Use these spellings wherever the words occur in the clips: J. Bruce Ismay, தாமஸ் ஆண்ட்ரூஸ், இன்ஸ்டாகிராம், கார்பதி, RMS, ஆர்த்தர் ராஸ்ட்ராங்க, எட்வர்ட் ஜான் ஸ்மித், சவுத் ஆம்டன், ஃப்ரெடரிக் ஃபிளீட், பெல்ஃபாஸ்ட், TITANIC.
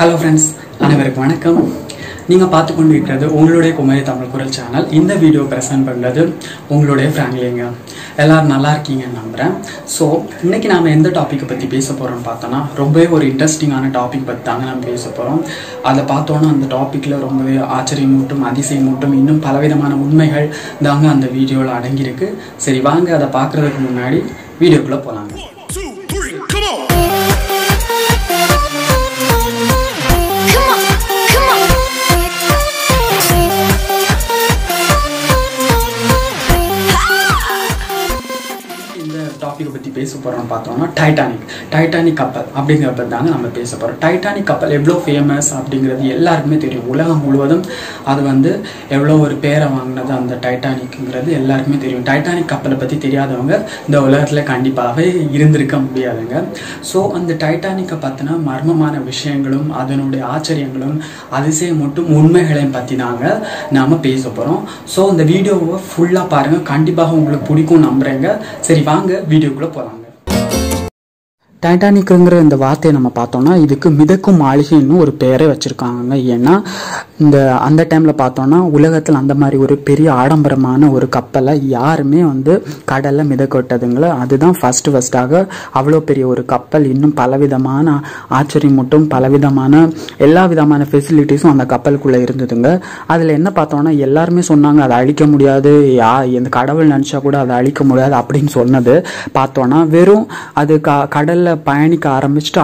Hello friends, அனைவருக்கும் வணக்கம். நீங்க பார்த்து கொண்டிருக்கிறது உங்களுடைய குமரி தமிழ் குரல் சேனல். இந்த வீடியோ பிரசன்ட் பண்றது உங்களுடைய ஃப்ராங்க்லிங்க. எல்லாரும் நல்லா இருக்கீங்கன்னு நம்புறேன். சோ இன்னைக்கு நாம எந்த டாபிக் பத்தி பேச போறோம்னு பார்த்தனா ரொம்பவே ஒரு இன்ட்ரஸ்டிங்கான டாபிக் பத்தி தாங்க நாம பேச போறோம். அத பார்த்தோம்னா அந்த டாபிக்ல ரொம்பவே ஆச்சரியமூட்டும் அதிசயமூட்டும் இன்னும் பலவிதமான உண்மைகள் தாங்க அந்த வீடியோல அடங்கி இருக்கு. சரி வாங்க அத பார்க்கிறதுக்கு முன்னாடி வீடியோக்குள்ள போலாம். Titanic. Titanic couple. Titanic couple is famous. Titanic couple So, the Titanic மர்மமான விஷயங்களும் அதனுடைய ஆச்சரியங்களும் அதிசயமூட்டும் உண்மைகளையும் பத்தி நாங்க நாம பேச போறோம். சோ இந்த வீடியோவை ஃபுல்லா பாருங்க. கண்டிப்பாக உங்களுக்கு பிடிக்கும் நம்புறேங்க. சரி வாங்க வீடியோக்குள்ள போலாம். டைட்டானிக்ங்கிற இந்த வார்த்தையை நம்ம பார்த்தோம்னா இதுக்கு மிதக்கும் மாளிகைன்னு ஒரு பேரே வச்சிருக்காங்க. ஏன்னா இந்த அந்த டைம்ல பார்த்தோம்னா உலகத்துல அந்த மாதிரி ஒரு பெரிய ஆடம்பரமான ஒரு கப்பலை யாருமே வந்து கடல்ல மிதக்கட்டதுங்கள அதுதான் ஃபர்ஸ்டாக அவ்வளோ பெரிய ஒரு கப்பல் இன்னும் பலவிதமான ஆச்சரியமூட்டும் பலவிதமான எல்லா விதமான ஃபெசிலிட்டிஸும் அந்த கப்பலுக்குள்ள இருந்ததுங்க. அதுல என்ன பார்த்தோம்னா எல்லாருமே சொன்னாங்க அதை அழிக்க முடியாது, இந்த கடவுள் நினைச்சா கூட அதை அழிக்க முடியாது அப்படின்னு சொன்னது பார்த்தோம்னா வெறும் அது கடல்ல பயணிக்க ஆரம்பிச்சுட்டு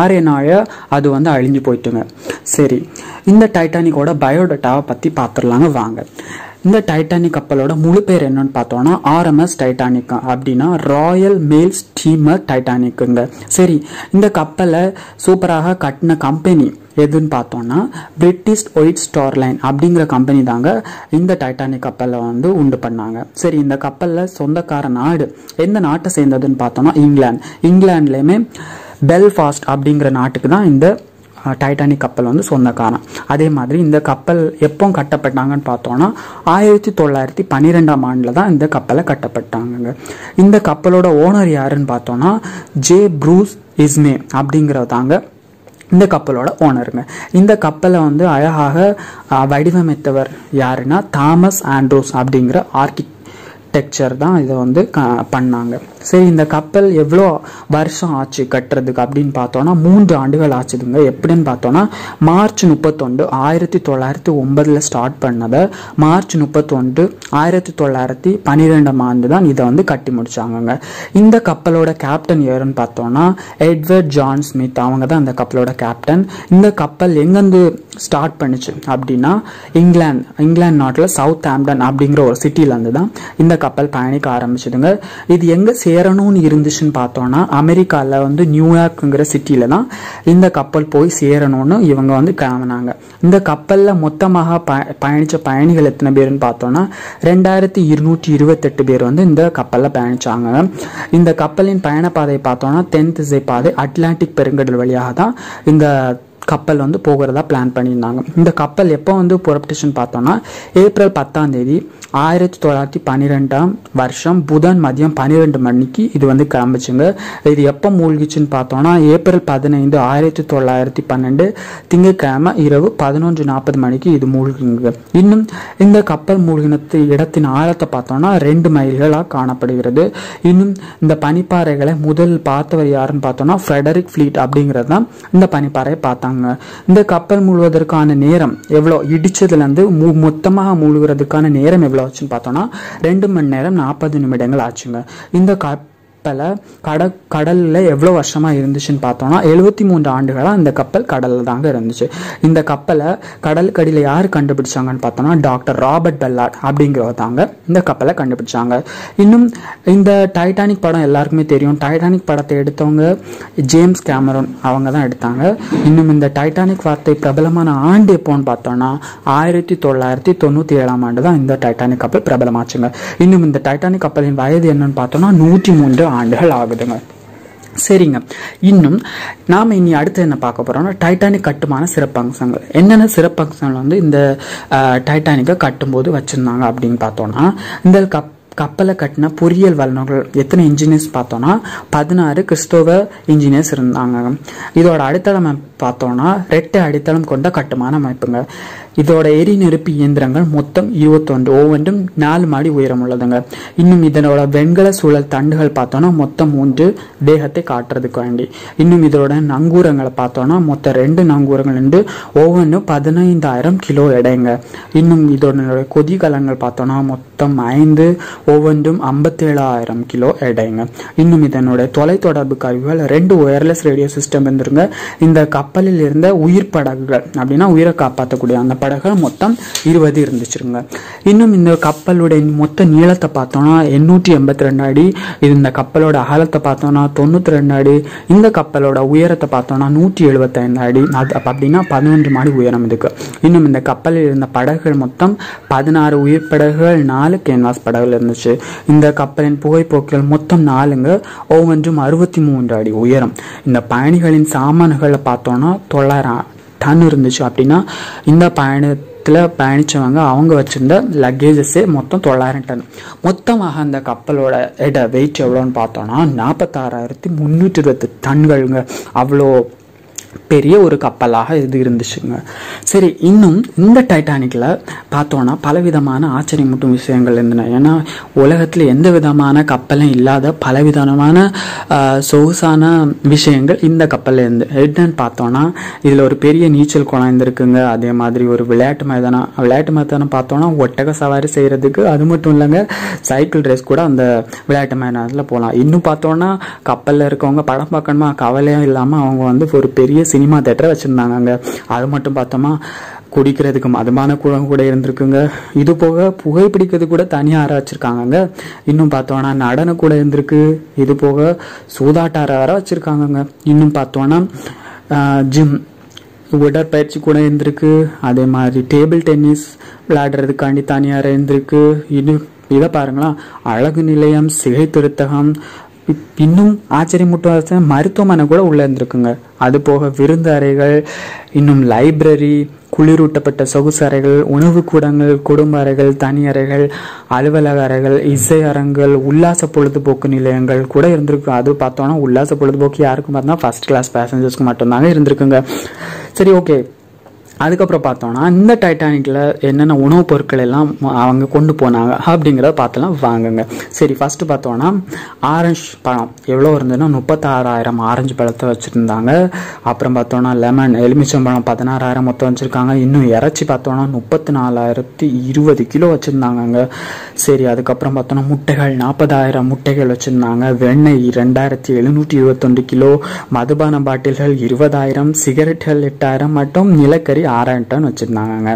ஆரே நாய அது வந்து அழிஞ்சு போயிட்டுங்க. சரி, இந்த டைட்டானிக்கோட பயோடேட்டாவை பத்தி பாத்துடலாங்க வாங்க. இந்த டைட்டானிக் கப்பலோட முழு பேர் என்னன்னு பார்த்தோம்னா RMS டைட்டானிக் அப்படின்னா ராயல் மேல் ஸ்டீமர் டைட்டானிக்குங்க. சரி, இந்த கப்பலை சூப்பராக கட்டின கம்பெனி எதுன்னு பார்த்தோம்னா பிரிட்டிஷ் ஒயிட் ஸ்டார் லைன் அப்படிங்கிற கம்பெனி தாங்க இந்த டைட்டானிக் கப்பலை வந்து உண்டு பண்ணாங்க. சரி, இந்த கப்பலில் சொந்தக்கார நாடு எந்த நாட்டை சேர்ந்ததுன்னு பார்த்தோம்னா இங்கிலாந்துலேயுமே பெல்ஃபாஸ்ட் அப்படிங்கிற நாட்டுக்கு தான் இந்த டைட்டானிக் கப்பல் வந்து சொந்தக்காரன். அதே மாதிரி இந்த கப்பல் எப்போ கட்டப்பட்டாங்கன்னு பார்த்தோம்னா 1912ஆம் ஆண்டில் தான் இந்த கப்பலை கட்டப்பட்டாங்க. இந்த கப்பலோட ஓனர் யாருன்னு பார்த்தோம்னா J. Bruce Ismay அப்படிங்கிறதாங்க இந்த கப்பலோட ஓனருங்க. இந்த கப்பலை வந்து அழகாக வடிவமைத்தவர் யாருன்னா தாமஸ் ஆண்ட்ரூஸ் அப்படிங்கிற ஆர்கிடெக்சர் தான் இதை வந்து பண்ணாங்க. சரி, இந்த கப்பல் எவ்வளோ வருஷம் ஆச்சு கட்டுறதுக்கு அப்படின்னு பார்த்தோன்னா 3 ஆண்டுகள் ஆச்சுதுங்க. எப்படின்னு பார்த்தோன்னா மார்ச் 31 1909 ஸ்டார்ட் பண்ணதை மார்ச் 31 1912ஆம் ஆண்டு தான் இதை வந்து கட்டி முடிச்சாங்க. இந்த கப்பலோட கேப்டன் யாருன்னு பார்த்தோன்னா எட்வர்ட் ஜான் ஸ்மித் அவங்க தான் இந்த கப்பலோட கேப்டன். இந்த கப்பல் எங்கேருந்து ஸ்டார்ட் பண்ணுச்சு அப்படின்னா இங்கிலாந்து நாட்டில் சவுத் ஆம்டன் அப்படிங்கிற ஒரு சிட்டிலேருந்து தான் இந்த கப்பல் பயணிக்க ஆரம்பிச்சுதுங்க. இது எங்கே சேரணும்னு இருந்துச்சுன்னு பார்த்தோன்னா அமெரிக்காவில் வந்து நியூயார்க்குங்கிற சிட்டியில தான் இந்த கப்பல் போய் சேரணும்னு இவங்க வந்து கிளம்பினாங்க. இந்த கப்பலில் மொத்தமாக பயணித்த பயணிகள் எத்தனை பேருன்னு பார்த்தோன்னா 2228 பேர் வந்து இந்த கப்பலில் பயணித்தாங்க. இந்த கப்பலின் பயணப்பாதையை பார்த்தோன்னா தென் திசை பாதை அட்லாண்டிக் பெருங்கடல் வழியாக தான் இந்த கப்பல் வந்து போகிறதா பிளான் பண்ணியிருந்தாங்க. இந்த கப்பல் எப்போ வந்து புறப்பட்டுச்சுன்னு பார்த்தோன்னா ஏப்ரல் 10 1912 புதன் மதியம் 12 மணிக்கு இது வந்து கிளம்பிச்சுங்க. இது எப்போ மூழ்கிச்சுன்னு பார்த்தோன்னா ஏப்ரல் 15 1912 திங்கட்கிழமை இரவு 11:40 மணிக்கு இது மூழ்குங்க. இன்னும் இந்த கப்பல் மூழ்கினத்து இடத்தின் ஆழத்தை பார்த்தோன்னா 2 மைல்களாக காணப்படுகிறது. இன்னும் இந்த பனிப்பாறைகளை முதல் பார்த்தவர் யாருன்னு பார்த்தோன்னா ஃப்ரெடரிக் ஃபிளீட் அப்படிங்கிறது தான் இந்த பனிப்பாறையை பார்த்தாங்க. இந்த கப்பல் மூழ்வதற்கான நேரம் எவ்வளோ இடிச்சதுல இருந்து மொத்தமாக மூழ்கிறதுக்கான நேரம் எவ்வளோ ஆச்சுன்னு பார்த்தோம்னா 2 மணி நேரம் 40 நிமிடங்கள் ஆச்சுங்க. இந்த கப்பலை கடல்ல எவ்வளோ வருஷமா இருந்துச்சுன்னு பார்த்தோம்னா 73 ஆண்டுகளா இந்த கப்பல் கடல்ல தாங்க இருந்துச்சு. இந்த கப்பலை கடலுக்கடியில் யார் கண்டுபிடிச்சாங்கன்னு பார்த்தோம்னா டாக்டர் ராபர்ட் பெல்லார்ட் அப்படிங்கிறவ தாங்க இந்த கப்பலை கண்டுபிடிச்சாங்க. இன்னும் இந்த டைட்டானிக் படம் எல்லாருக்குமே தெரியும். டைட்டானிக் படத்தை எடுத்தவங்க ஜேம்ஸ் கேமரோன் அவங்க தான் எடுத்தாங்க. இன்னும் இந்த டைட்டானிக் வார்த்தை பிரபலமான ஆண்டு எப்போன்னு பார்த்தோம்னா 1997ஆம் ஆண்டு தான் இந்த டைட்டானிக் கப்பல் பிரபலமாச்சுங்க. இன்னும் இந்த டைட்டானிக் கப்பலின் வயது என்னன்னு பார்த்தோம்னா 103 ஆண்டுகள் ஆகுதுங்க. சரிங்க, இன்னும் நாம் இனி அடுத்து என்ன பார்க்க போகிறோம்னா டைட்டானிக் கட்டுமான சிறப்பம்சங்கள். என்னென்ன சிறப்பம்சங்கள் வந்து இந்த டைட்டானிக்கை கட்டும்போது வச்சுருந்தாங்க அப்படின்னு பார்த்தோன்னா இந்த கப்பலை கட்டின பொறியியல் வல்லுநர்கள் எத்தனை இன்ஜினியர்ஸ் பார்த்தோம்னா 16 கிறிஸ்தவ இன்ஜினியர்ஸ் இருந்தாங்க. இதோட அடித்தளம் பார்த்தோம்னா 2 அடித்தளம் கொண்ட கட்டுமான அமைப்புங்க. இதோட எரிநெருப்பு இயந்திரங்கள் மொத்தம் 21, ஒவ்வொன்றும் 4 மாடி உயரம் உள்ளதுங்க. இன்னும் இதனோட வெண்கல சூழல் தண்டுகள் பார்த்தோம்னா மொத்தம் 3 வேகத்தை காட்டுறதுக்கு வேண்டி. இன்னும் இதோட நங்கூரங்களை பார்த்தோம்னா மொத்தம் 2 நங்கூரங்கள் உண்டு, ஒவ்வொன்றும் 15,000 கிலோ எடைங்க. இன்னும் இதோட கொதிகலங்கள் பார்த்தோம்னா மொத்தம் 5, ஒவ்வொன்றும் 57,000 கிலோ எடைங்க. இன்னும் இதனுடைய தொலைத்தொடர்பு கருவிகள் 2 ஒயர்லெஸ் ரேடியோ சிஸ்டம் இருந்துருங்க. இந்த கப்பலில் இருந்த உயிர் படகுகள் அப்படின்னா உயிரை காப்பாற்றக்கூடிய அந்த படகுகள் மொத்தம் 20 இருந்துச்சுருங்க. இன்னும் இந்த கப்பலுடைய மொத்த நீளத்தை பார்த்தோம்னா 882 அடி, இது இந்த கப்பலோட அகலத்தை பார்த்தோம்னா 92 அடி, இந்த கப்பலோட உயரத்தை பார்த்தோம்னா 175 அடி, அது அப்படின்னா 11 மாடி உயரம் இதுக்கு. இன்னும் இந்த கப்பலில் இருந்த படகுகள் மொத்தம் 16 உயிர் படகுகள், 4 கேன்வாஸ் படகுகள் இருந்துச்சு. இந்த கப்பலின் புகைப்போக்குகள் மொத்தம் 4, ஒவ்வொன்றும் 63 அடி உயரம். இந்த பயணிகளின் சாமான்களை பார்த்தோம்னா 900 டன் இருந்துச்சு. அப்படின்னா இந்த பயணத்தில் பயணிச்சவங்க அவங்க வச்சிருந்த லக்கேஜஸே மொத்தம் 900 டன். மொத்தமாக அந்த கப்பலோட எடை வெயிட் எவ்வளோன்னு பார்த்தோம்னா 46,328 டன்களுங்க. அவ்வளோ பெரிய ஒரு கப்பலாக இது இருந்துச்சுங்க. சரி, இன்னும் இந்த டைட்டானிக்கில் பார்த்தோன்னா பலவிதமான ஆச்சரியமூட்டும் விஷயங்கள் இருந்தன. ஏன்னா உலகத்தில் எந்த விதமான கப்பலும் இல்லாத பலவிதமான சொகுசான விஷயங்கள் இந்த கப்பலில் இருந்து என்னன்னு பார்த்தோன்னா இதில் ஒரு பெரிய நீச்சல் குளம் இருந்திருக்குங்க. அதே மாதிரி ஒரு விளையாட்டு மைதானம் பார்த்தோன்னா ஒட்டக சவாரி செய்கிறதுக்கு, அது மட்டும் இல்லைங்க சைக்கிள் ரேஸ் கூட அந்த விளையாட்டு மைதானத்தில் போகலாம். இன்னும் பார்த்தோன்னா கப்பலில் இருக்கவங்க படம் பார்க்கணுமா கவலையும் இல்லாமல் அவங்க வந்து ஒரு பெரிய சினிமா தேட்டரை வச்சிருந்தாங்க. அது மட்டும் பார்த்தோமா குடிக்கிறதுக்கு மதுபான குளம் கூட இருந்திருக்குங்க. இது போக புகைப்பிடிக்கிறது கூட தனியாக அறை வச்சிருக்காங்க. இன்னும் பார்த்தோன்னா நடனம் கூட இருந்திருக்கு. இது போக சூதாட்ட அறை வச்சிருக்காங்க. இன்னும் பார்த்தோன்னா ஜிம் உடற்பயிற்சி கூட இருந்திருக்கு. அதே மாதிரி டேபிள் டென்னிஸ் விளையாடுறதுக்காண்டி தனியாக அறை இருந்திருக்கு. இன்னும் இதை பாருங்களா, அழகு நிலையம், சிகை திருத்தகம், இன்னும் ஆச்சரியமூட்ட மருத்துவமனை கூட உள்ள இருந்திருக்குங்க. அது போக விருந்து அறைகள், இன்னும் லைப்ரரி, குளிரூட்டப்பட்ட சொகுசு அறைகள், உணவு கூடங்கள், குடும்ப அறைகள், தனி அறைகள், அலுவலக அறைகள், இசை அரங்குகள், உல்லாச பொழுதுபோக்கு நிலையங்கள் கூட இருந்திருக்கு. அது பார்த்தோன்னா உல்லாச பொழுதுபோக்கு யாருக்கும் பார்த்தோன்னா ஃபர்ஸ்ட் கிளாஸ் பேசஞ்சர்ஸ்க்கு மட்டும்தாங்க இருந்திருக்குங்க. சரி, ஓகே. அதுக்கப்புறம் பார்த்தோன்னா இந்த டைட்டானிக்கில் என்னென்ன உணவுப் பொருட்கள் எல்லாம் அவங்க கொண்டு போனாங்க அப்படிங்கிறத பார்த்துலாம் வாங்குங்க. சரி, ஃபஸ்ட்டு பார்த்தோன்னா ஆரஞ்சு பழம் எவ்வளோ இருந்ததுன்னா 36,000 ஆரஞ்சு பழத்தை வச்சுருந்தாங்க. அப்புறம் பார்த்தோன்னா லெமன் எலுமிச்சம்பழம் 16,000 மொத்தம் வச்சுருக்காங்க. இன்னும் இறைச்சி பார்த்தோன்னா 34,020 கிலோ வச்சுருந்தாங்க. சரி, அதுக்கப்புறம் பார்த்தோன்னா முட்டைகள் 40,000 முட்டைகள் வச்சுருந்தாங்க. வெண்ணெய் 2,721 கிலோ, மதுபான பாட்டில்கள் 20,000, சிகரெட்டுகள் 8,000 மற்றும் நிலக்கரி 6,000 டன் வச்சிருந்தாங்க.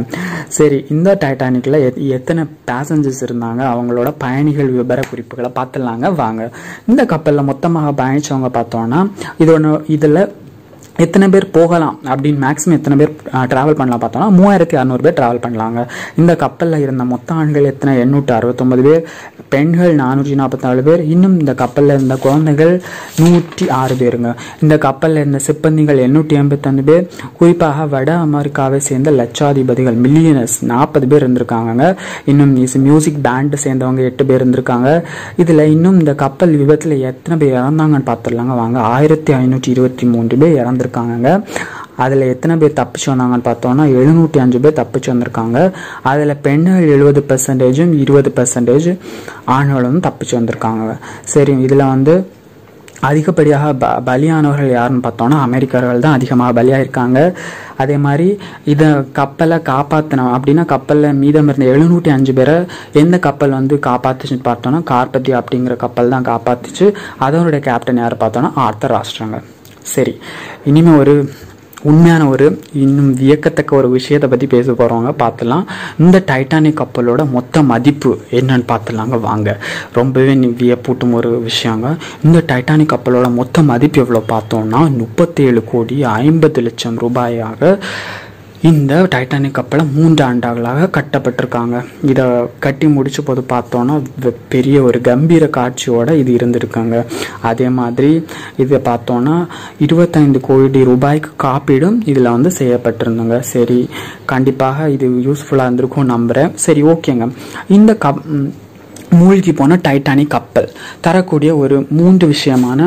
சரி, இந்த டைட்டானிக்ல எத்தனை பேசஞ்சர்ஸ் இருந்தாங்க அவங்களோட பயணிகள் விபர குறிப்புகளை பார்த்துலாங்க வாங்க. இந்த கப்பலில் மொத்தமாக பயணிச்சவங்க பார்த்தோன்னா இதில் எத்தனை பேர் போகலாம் அப்படின்னு மேக்ஸிமம் எத்தனை பேர் ட்ராவல் பண்ணலாம் பார்த்தோன்னா 3,600 பேர் ட்ராவல் பண்ணலாங்க. இந்த கப்பலில் இருந்த மொத்த ஆண்கள் எத்தனை 869 பேர், பெண்கள் 444 பேர், இன்னும் இந்த கப்பலில் இருந்த குழந்தைகள் 106 பேருங்க. இந்த கப்பலில் இருந்த சிப்பந்திகள் 885 பேர், குறிப்பாக வட அமெரிக்காவை சேர்ந்த லட்சாதிபதிகள் மில்லியனர்ஸ் 40 பேர் இருந்திருக்காங்க. இன்னும் மியூசிக் பேண்டை சேர்ந்தவங்க 8 பேர் இருந்திருக்காங்க. இதில் இன்னும் இந்த கப்பல் விபத்தில் எத்தனை பேர் இறந்தாங்கன்னு பார்த்துடலாங்க வாங்க. 1,523 பேர் இறந்து இருக்காங்க. அதில் எத்தனை பேர் தப்பிச்சு வந்தாங்கன்னு பார்த்தோம்னா 705 பேர் தப்பிச்சு வந்திருக்காங்க. அதில் பெண்கள் 70%, 20% ஆண்களும் தப்பிச்சு வந்திருக்காங்க. சரி, இதில் வந்து அதிகப்படியாக பலியானவர்கள் யாருன்னு பார்த்தோன்னா அமெரிக்கர்கள் தான் அதிகமாக பலியாயிருக்காங்க. அதே மாதிரி இதை கப்பலை காப்பாற்றின அப்படின்னா கப்பலில் மீதம் இருந்த 705 பேரை எந்த கப்பல் வந்து காப்பாற்றுச்சுன்னு பார்த்தோன்னா கார்பதி அப்படிங்கிற கப்பல் தான் காப்பாற்றிச்சு. அதனுடைய கேப்டன் யார் பார்த்தோன்னா ஆர்த்தர் ராஸ்ட்ராங்க. சரி, இனிமேல் ஒரு உண்மையான ஒரு இன்னும் வியக்கத்தக்க ஒரு விஷயத்தை பற்றி பேச போகிறவங்க பார்த்துலாம். இந்த டைட்டானிக் கப்பலோட மொத்த மதிப்பு என்னன்னு பார்த்துலாங்க வாங்க. ரொம்பவே வியப்பூட்டும் ஒரு விஷயங்க. இந்த டைட்டானிக் கப்பலோட மொத்த மதிப்பு எவ்வளோ பார்த்தோம்னா 37,50,00,000 ரூபாயாக இந்த டைட்டானிக் கப்பலை 3 ஆண்டுகளாக கட்டப்பட்டிருக்காங்க. இதை கட்டி முடிச்ச போது பார்த்தோன்னா பெரிய ஒரு கம்பீர காட்சியோடு இது இருந்திருக்காங்க. அதே மாதிரி இதை பார்த்தோன்னா 25 கோடி ரூபாய்க்கு காப்பீடும் இதில் வந்து செய்யப்பட்டிருந்தாங்க. சரி, கண்டிப்பாக இது யூஸ்ஃபுல்லாக இருந்திருக்கும் நம்புகிறேன். சரி, ஓகேங்க. இந்த மூழ்கி போன டைட்டானிக் கப்பல் தரக்கூடிய ஒரு 3 விஷயமான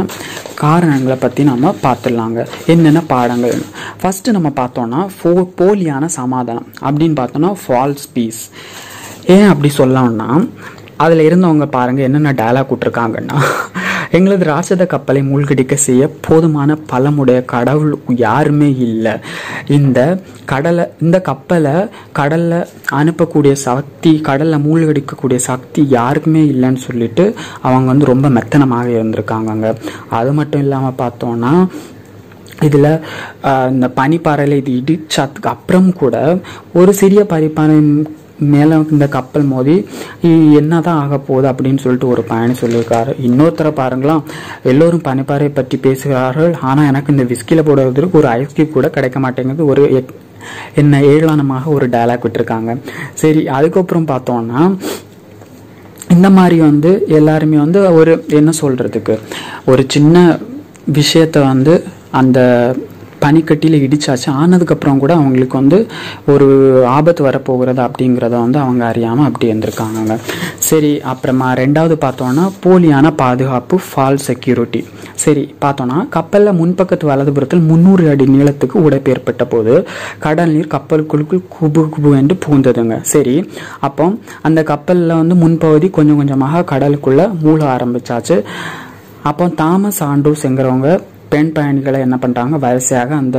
காரணங்களை பற்றி நாம் பார்த்துடலாங்க. என்னென்ன பாடங்கள் ஃபஸ்ட்டு நம்ம பார்த்தோன்னா போலியான சமாதானம் அப்படின்னு பார்த்தோன்னா ஃபால்ஸ் பீஸ். ஏன் அப்படி சொல்லலாம்னா அதில் இருந்தவங்க பாருங்கள் என்னென்ன டயலாக் விட்டுருக்காங்கன்னா, எங்களது ராட்சத கப்பலை மூழ்கடிக்க செய்ய போதுமான பலமுடைய கடவுள் யாருமே இல்லை, இந்த கப்பலை கடலில் அனுப்பக்கூடிய சக்தி, கடலில் மூழ்கடிக்கக்கூடிய சக்தி யாருக்குமே இல்லைன்னு சொல்லிட்டு அவங்க வந்து ரொம்ப மெத்தனமாக இருந்திருக்காங்க. அது மட்டும் இல்லாமல் பார்த்தோன்னா இதில் இந்த பனிப்பாறையில் இது இடிச்சதுக்கு அப்புறம் கூட ஒரு சிறிய பனிப்பாறை மேலே இந்த கப்பல் மோதி என்ன தான் ஆக போகுது அப்படின்னு சொல்லிட்டு ஒரு பயணி சொல்லியிருக்காரு. இன்னொருத்தரை பாருங்களா, எல்லோரும் பனிப்பாறை பற்றி பேசுகிறார்கள், ஆனால் எனக்கு இந்த விஸ்கியில் போடுறதுக்கு ஒரு ஐஸ்கியூப் கூட கிடைக்க மாட்டேங்குது, ஒரு என்ன ஏழானமாக ஒரு டயலாக் விட்டுருக்காங்க. சரி, அதுக்கப்புறம் பார்த்தோன்னா இந்த மாதிரி வந்து எல்லாருமே வந்து ஒரு என்ன சொல்கிறதுக்கு ஒரு சின்ன விஷயத்தை வந்து அந்த பனிக்கட்டியில் இடிச்சாச்சு, ஆனதுக்கப்புறம் கூட அவங்களுக்கு வந்து ஒரு ஆபத்து வரப்போகிறது அப்படிங்கிறத வந்து அவங்க அறியாமல் அப்படி இருந்திருக்காங்க. சரி, அப்புறமா ரெண்டாவது பார்த்தோன்னா போலியான பாதுகாப்பு, ஃபால்ஸ் செக்யூரிட்டி. சரி பார்த்தோன்னா கப்பலில் முன்பக்கத்து வலதுபுறத்தில் 300 அடி நீளத்துக்கு உடைப்பு ஏற்பட்ட போது கடல் நீர் கப்பலுக்குள் குபு குபு என்று பூந்ததுங்க. சரி, அப்போ அந்த கப்பலில் வந்து முன்பகுதி கொஞ்சம் கொஞ்சமாக கடலுக்குள்ளே மூழ ஆரம்பித்தாச்சு. அப்போ தாமஸ் ஆண்ட்ரூஸ் என்கிறவங்க பெண் பயணிகளை என்ன பண்ணுறாங்க, வரிசையாக அந்த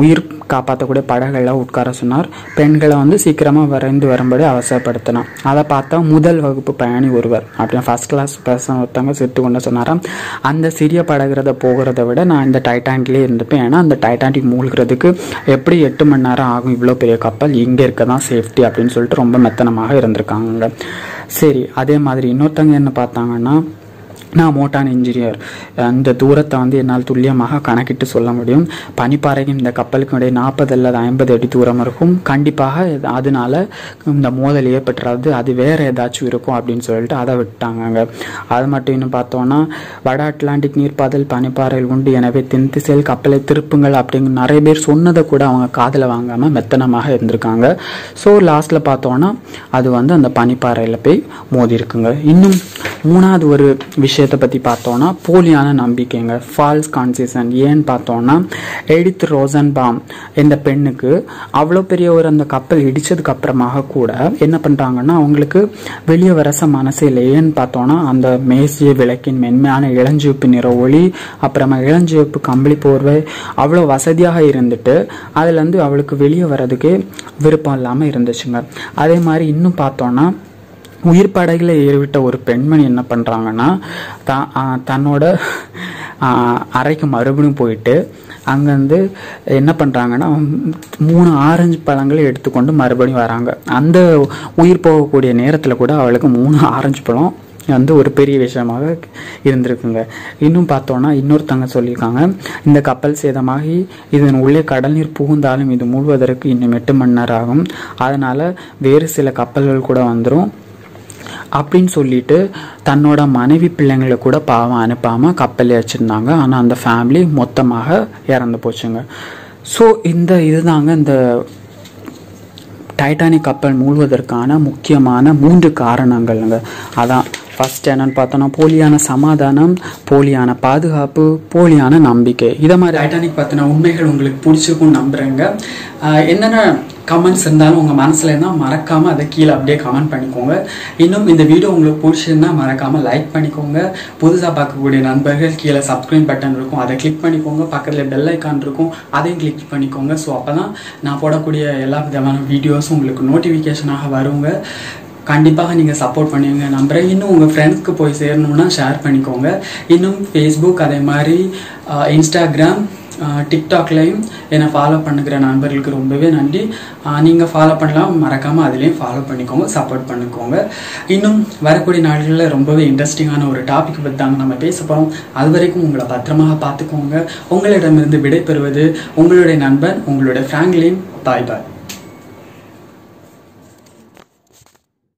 உயிர் காப்பாற்றக்கூடிய படகுகளை உட்கார சொன்னார். பெண்களை வந்து சீக்கிரமாக விரைந்து வரும்படி அவசரப்படுத்தினான். அதை பார்த்தா முதல் வகுப்பு பயணி ஒருவர் அப்படின்னா ஃபர்ஸ்ட் கிளாஸ் பர்சன் ஒருத்தவங்க சிரித்து கொண்டு சொன்னாராம், அந்த சிறிய படகுறத போகிறத விட நான் இந்த டைட்டானிக்லேயே இருந்துப்பேன், ஏன்னா அந்த டைட்டானிக் மூழ்கிறதுக்கு எப்படி 8 மணி நேரம் ஆகும், இவ்வளோ பெரிய கப்பல், இங்கே இருக்க தான் சேஃப்டி அப்படின்னு சொல்லிட்டு ரொம்ப மெத்தனமாக இருந்திருக்காங்க. சரி, அதே மாதிரி இன்னொருத்தவங்க என்ன பார்த்தாங்கன்னா, நான் மோட்டார் இன்ஜினியர், இந்த தூரத்தை வந்து என்னால் துல்லியமாக கணக்கிட்டு சொல்ல முடியும், பனிப்பாறைக்கும் இந்த கப்பலுக்கும் இடையே 40 அல்லது 50 அடி தூரம் இருக்கும், கண்டிப்பாக அதனால இந்த மோதல் ஏற்பட்டுறது, அது வேறு ஏதாச்சும் இருக்கும் அப்படின்னு சொல்லிட்டு அதை விட்டாங்க. அது மட்டும் இன்னும் பார்த்தோன்னா வட அட்லாண்டிக் நீர்ப்பாதையில் பனிப்பாறையில் உண்டு, எனவே தென்திசையில் கப்பலை திருப்புங்கள் அப்படிங்கிற நிறைய பேர் சொன்னதை கூட அவங்க காதில் வாங்காமல் மெத்தனமாக இருந்திருக்காங்க. ஸோ லாஸ்ட்டில் பார்த்தோன்னா அது வந்து அந்த பனிப்பாறையில் போய் மோதி இருக்குங்க. இன்னும் மூணாவது ஒரு விஷயத்தை பற்றி பார்த்தோன்னா போலியான நம்பிக்கைங்க, ஃபால்ஸ் கான்சியஸன். ஏன்னு பார்த்தோன்னா எடித் ரோசன்பாம் இந்த பெண்ணுக்கு அவ்வளோ பெரிய ஒரு அந்த கப்பல் இடித்ததுக்கு அப்புறமாக கூட என்ன பண்ணுறாங்கன்னா அவங்களுக்கு வெளியே வரச மனசு இல்லை. ஏன்னு பார்த்தோன்னா அந்த மேசிய விளக்கின் மென்மையான இளஞ்சிவப்பு நிற ஒளி, அப்புறமா இளஞ்சிவப்பு கம்பளி போர்வை, அவ்வளோ வசதியாக இருந்துட்டு அதுலேருந்து அவளுக்கு வெளியே வர்றதுக்கே விருப்பம் இல்லாமல் இருந்துச்சுங்க. அதே மாதிரி இன்னும் பார்த்தோன்னா உயிர் படகுல ஏறிவிட்ட ஒரு பெண்மணி என்ன பண்ணுறாங்கன்னா தன்னோட அறைக்கு மறுபடியும் போயிட்டு அங்கேருந்து என்ன பண்ணுறாங்கன்னா 3 ஆரஞ்சு பழங்களை எடுத்துக்கொண்டு மறுபடியும் வராங்க. அந்த உயிர் போகக்கூடிய நேரத்தில் கூட அவளுக்கு 3 ஆரஞ்சு பழம் வந்து ஒரு பெரிய விஷயமாக இருந்திருக்குங்க. இன்னும் பார்த்தோன்னா இன்னொருத்தங்க சொல்லியிருக்காங்க, இந்த கப்பல் சேதமாகி இதன் உள்ளே கடல் நீர் புகுந்தாலும் இது மூழ்வதற்கு இன்னும் 8 மணி நேரம் ஆகும், அதனால் வேறு சில கப்பல்கள் கூட வந்துடும் அப்படின்னு சொல்லிட்டு தன்னோட மனைவி பிள்ளைங்களை கூட பாவம் அனுப்பாமல் கப்பலே வச்சுருந்தாங்க. ஆனால் அந்த ஃபேமிலி மொத்தமாக இறந்து போச்சுங்க. ஸோ இந்த டைட்டானிக் கப்பல் மூழ்வதற்கான முக்கியமான 3 காரணங்கள்ங்க. அதான் ஃபஸ்ட் என்னன்னு பார்த்தோன்னா போலியான சமாதானம், போலியான பாதுகாப்பு, போலியான நம்பிக்கை. இதை மாதிரி டைட்டானிக் பற்றின உண்மைகள் உங்களுக்கு பிடிச்சிருக்குன்னு நம்புகிறேங்க. என்னென்ன கமெண்ட்ஸ் இருந்தாலும் உங்கள் மனசில் இருந்தால் மறக்காமல் அதை கீழே அப்படியே கமெண்ட் பண்ணிக்கோங்க. இன்னும் இந்த வீடியோ உங்களுக்கு பிடிச்சிருந்தா மறக்காமல் லைக் பண்ணிக்கோங்க. புதுசாக பார்க்கக்கூடிய நண்பர்கள் கீழே சப்ஸ்கிரைப் பட்டன் இருக்கும், அதை கிளிக் பண்ணிக்கோங்க. பக்கத்தில் பெல் ஐக்கான் இருக்கும், அதையும் கிளிக் பண்ணிக்கோங்க. ஸோ அப்போ தான் நான் போடக்கூடிய எல்லா விதமான வீடியோஸும் உங்களுக்கு நோட்டிஃபிகேஷனாக வருங்க. கண்டிப்பாக நீங்கள் சப்போர்ட் பண்ணுவீங்க நம்புகிறேன். இன்னும் உங்கள் ஃப்ரெண்ட்ஸ்க்கு போய் சேரணும்னா ஷேர் பண்ணிக்கோங்க. இன்னும் ஃபேஸ்புக், அதே மாதிரி இன்ஸ்டாகிராம், டிக்டாக்லையும் என்னை ஃபாலோ பண்ணுகிற நண்பர்களுக்கு ரொம்பவே நன்றி. நீங்கள் ஃபாலோ பண்ணலாம், மறக்காமல் அதுலேயும் ஃபாலோ பண்ணிக்கோங்க, சப்போர்ட் பண்ணிக்கோங்க. இன்னும் வரக்கூடிய நாட்களில் ரொம்பவே இன்ட்ரெஸ்டிங்கான ஒரு டாபிக் பற்றி தாங்க நம்ம பேச போகிறோம். அது வரைக்கும் உங்களை பத்திரமாக பார்த்துக்கோங்க. உங்களிடமிருந்து விடை பெறுவது உங்களுடைய நண்பன், உங்களுடைய ஃப்ராங்க்லின். பாய் பாய்.